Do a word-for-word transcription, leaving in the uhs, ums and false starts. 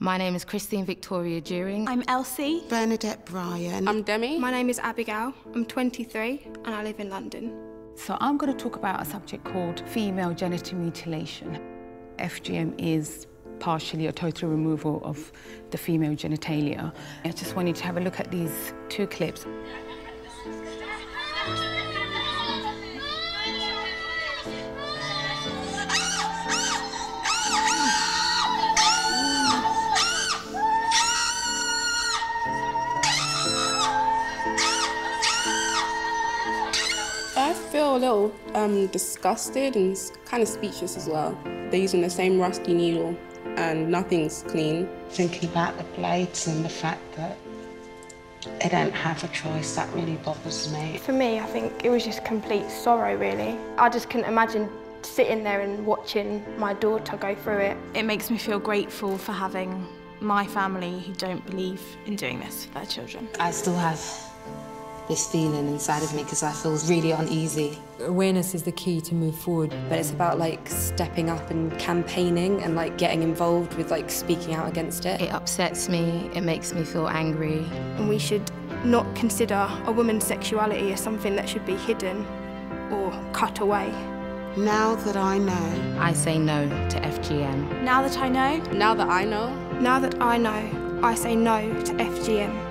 My name is Christine Victoria During. I'm Elsie. Bernadette Bryan. I'm Demi. My name is Abigail. I'm twenty-three and I live in London. So I'm going to talk about a subject called female genital mutilation. F G M is partially or total removal of the female genitalia. I just wanted to have a look at these two clips. I feel a little um, disgusted and kind of speechless as well. They're using the same rusty needle and nothing's clean. Thinking about the blades and the fact that they don't have a choice, that really bothers me. For me, I think it was just complete sorrow, really. I just couldn't imagine sitting there and watching my daughter go through it. It makes me feel grateful for having my family who don't believe in doing this for their children. I still have this feeling inside of me because I feel really uneasy. Awareness is the key to move forward. But it's about like stepping up and campaigning and like getting involved with like speaking out against it. It upsets me, it makes me feel angry. And we should not consider a woman's sexuality as something that should be hidden or cut away. Now that I know. I say no to F G M. Now that I know. Now that I know. Now that I know, I say no to F G M.